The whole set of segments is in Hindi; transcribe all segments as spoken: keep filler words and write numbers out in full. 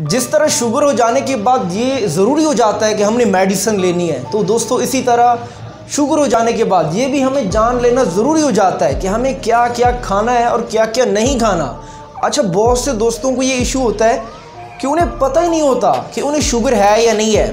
जिस तरह शुगर हो जाने के बाद ये ज़रूरी हो जाता है कि हमने मेडिसिन लेनी है, तो दोस्तों इसी तरह शुगर हो जाने के बाद ये भी हमें जान लेना ज़रूरी हो जाता है कि हमें क्या क्या खाना है और क्या क्या नहीं खाना। अच्छा, बहुत से दोस्तों को ये इशू होता है कि उन्हें पता ही नहीं होता कि उन्हें शुगर है या नहीं है।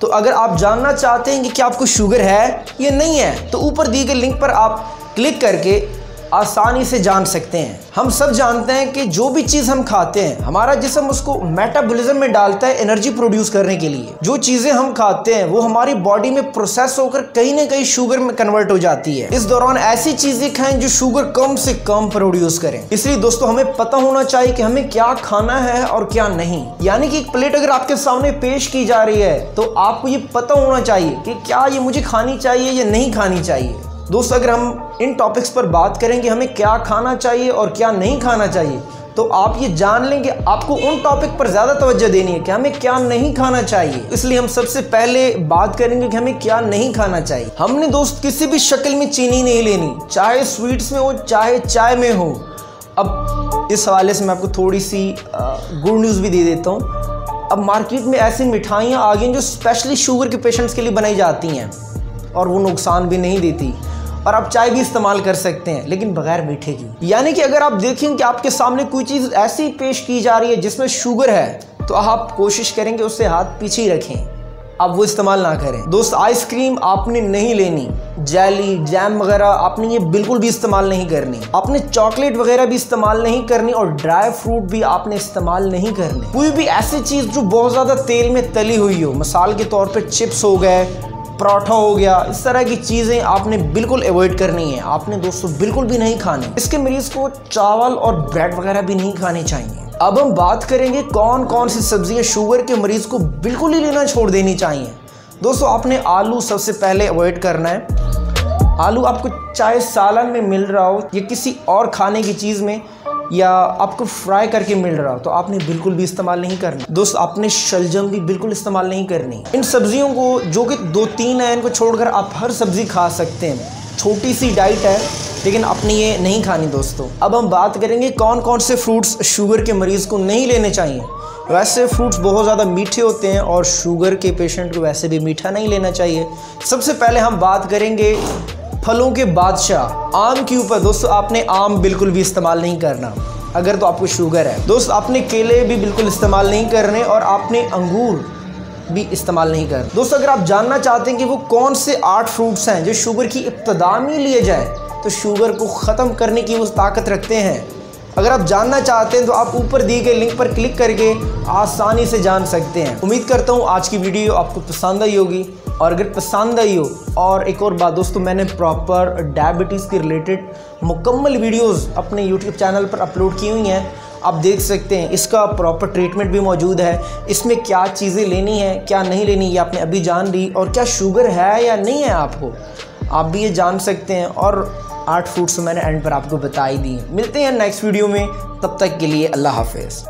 तो अगर आप जानना चाहते हैं कि क्या आपको शुगर है या नहीं है, तो ऊपर दिए गए लिंक पर आप क्लिक करके आसानी से जान सकते हैं। हम सब जानते हैं कि जो भी चीज़ हम खाते हैं, हमारा जिस्म उसको मेटाबॉलिज्म में डालता है एनर्जी प्रोड्यूस करने के लिए। जो चीज़ें हम खाते हैं वो हमारी बॉडी में प्रोसेस होकर कहीं ना कहीं शुगर में कन्वर्ट हो जाती है। इस दौरान ऐसी चीज़ें खाएं जो शुगर कम से कम प्रोड्यूस करें। इसलिए दोस्तों हमें पता होना चाहिए कि हमें क्या खाना है और क्या नहीं। यानी कि एक प्लेट अगर आपके सामने पेश की जा रही है तो आपको ये पता होना चाहिए कि क्या ये मुझे खानी चाहिए या नहीं खानी चाहिए। दोस्तों अगर हम इन टॉपिक्स पर बात करेंगे हमें क्या खाना चाहिए और क्या नहीं खाना चाहिए, तो आप ये जान लेंगे। आपको उन टॉपिक पर ज़्यादा तवज्जो देनी है कि हमें क्या नहीं खाना चाहिए। इसलिए हम सबसे पहले बात करेंगे कि हमें क्या नहीं खाना चाहिए। हमने दोस्त किसी भी शक्ल में चीनी नहीं लेनी, चाहे स्वीट्स में हो चाहे चाय में हो। अब इस हवाले से मैं आपको थोड़ी सी गुड न्यूज़ भी दे देता हूँ। अब मार्केट में ऐसी मिठाइयाँ आ गई जो स्पेशली शुगर के पेशेंट्स के लिए बनाई जाती हैं और वो नुकसान भी नहीं देती, और आप चाय भी इस्तेमाल कर सकते हैं लेकिन बगैर मीठे की। यानी कि अगर आप देखें कि आपके सामने कोई चीज़ ऐसी पेश की जा रही है जिसमें शुगर है, तो आप कोशिश करेंगे उससे हाथ पीछे ही रखें, आप वो इस्तेमाल ना करें। दोस्त आइसक्रीम आपने नहीं लेनी, जेली जैम वगैरह आपने ये बिल्कुल भी इस्तेमाल नहीं करनी, आपने चॉकलेट वगैरह भी इस्तेमाल नहीं करनी, और ड्राई फ्रूट भी आपने इस्तेमाल नहीं करने। कोई भी ऐसी चीज़ जो बहुत ज़्यादा तेल में तली हुई हो, मिसाल के तौर पर चिप्स हो गए, पराठा हो गया, इस तरह की चीज़ें आपने बिल्कुल अवॉइड करनी है। आपने दोस्तों बिल्कुल भी नहीं खाने। इसके मरीज को चावल और ब्रेड वगैरह भी नहीं खाने चाहिए। अब हम बात करेंगे कौन कौन सी सब्जियां शुगर के मरीज को बिल्कुल ही लेना छोड़ देनी चाहिए। दोस्तों आपने आलू सबसे पहले अवॉइड करना है। आलू आपको चाहे सालन में मिल रहा हो या किसी और खाने की चीज़ में या आपको फ्राई करके मिल रहा हो, तो आपने बिल्कुल भी इस्तेमाल नहीं करना। दोस्त आपने शलजम भी बिल्कुल इस्तेमाल नहीं करनी। इन सब्जियों को जो कि दो तीन है, इनको छोड़कर आप हर सब्ज़ी खा सकते हैं। छोटी सी डाइट है लेकिन आपने ये नहीं खानी। दोस्तों अब हम बात करेंगे कौन कौन से फ्रूट्स शुगर के मरीज़ को नहीं लेने चाहिए। वैसे फ्रूट्स बहुत ज़्यादा मीठे होते हैं और शुगर के पेशेंट को वैसे भी मीठा नहीं लेना चाहिए। सबसे पहले हम बात करेंगे फलों के बादशाह आम के ऊपर। दोस्तों आपने आम बिल्कुल भी इस्तेमाल नहीं करना अगर तो आपको शुगर है। दोस्त आपने केले भी बिल्कुल इस्तेमाल नहीं करने और आपने अंगूर भी इस्तेमाल नहीं करना। दोस्तों अगर आप जानना चाहते हैं कि वो कौन से आठ फ्रूट्स हैं जो शुगर की इब्तदा में लिए जाए तो शुगर को ख़त्म करने की वो ताकत रखते हैं, अगर आप जानना चाहते हैं तो आप ऊपर दिए गए लिंक पर क्लिक करके आसानी से जान सकते हैं। उम्मीद करता हूँ आज की वीडियो आपको पसंद आई होगी, और अगर पसंद आई हो, और एक और बात दोस्तों, मैंने प्रॉपर डायबिटीज़ के रिलेटेड मुकम्मल वीडियोस अपने YouTube चैनल पर अपलोड की हुई हैं, आप देख सकते हैं। इसका प्रॉपर ट्रीटमेंट भी मौजूद है, इसमें क्या चीज़ें लेनी है क्या नहीं लेनी ये आपने अभी जान ली, और क्या शुगर है या नहीं है आपको आप भी ये जान सकते हैं, और आठ फ्रूट्स मैंने एंड पर आपको बता ही दी। मिलते हैं नेक्स्ट वीडियो में, तब तक के लिए अल्लाह हाफिज़।